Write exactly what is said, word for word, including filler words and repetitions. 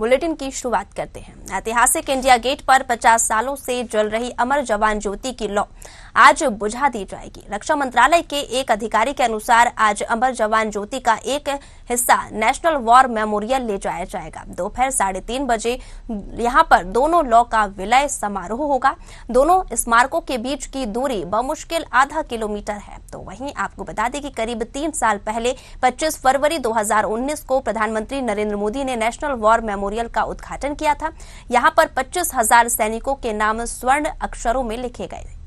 Bulletin की शुरुआत करते हैं। ऐतिहासिक इंडिया गेट पर पचास सालों से जल रही अमर जवान ज्योति की लौ आज बुझा दी जाएगी। रक्षा मंत्रालय के एक अधिकारी के अनुसार आज अमर जवान ज्योति का एक हिस्सा नेशनल वॉर मेमोरियल ले जाया जाएगा। दोपहर साढ़े तीन बजे यहाँ पर दोनों लौ का विलय समारोह होगा। दोनों स्मारकों के बीच की दूरी बमुश्किल आधा किलोमीटर है। तो वहीं आपको बता दें कि करीब तीन साल पहले पच्चीस फरवरी दो हजार उन्नीस को प्रधानमंत्री नरेंद्र मोदी ने नेशनल वॉर मेमोरियल का उद्घाटन किया था। यहाँ पर पच्चीस हजार सैनिकों के नाम स्वर्ण अक्षरों में लिखे गए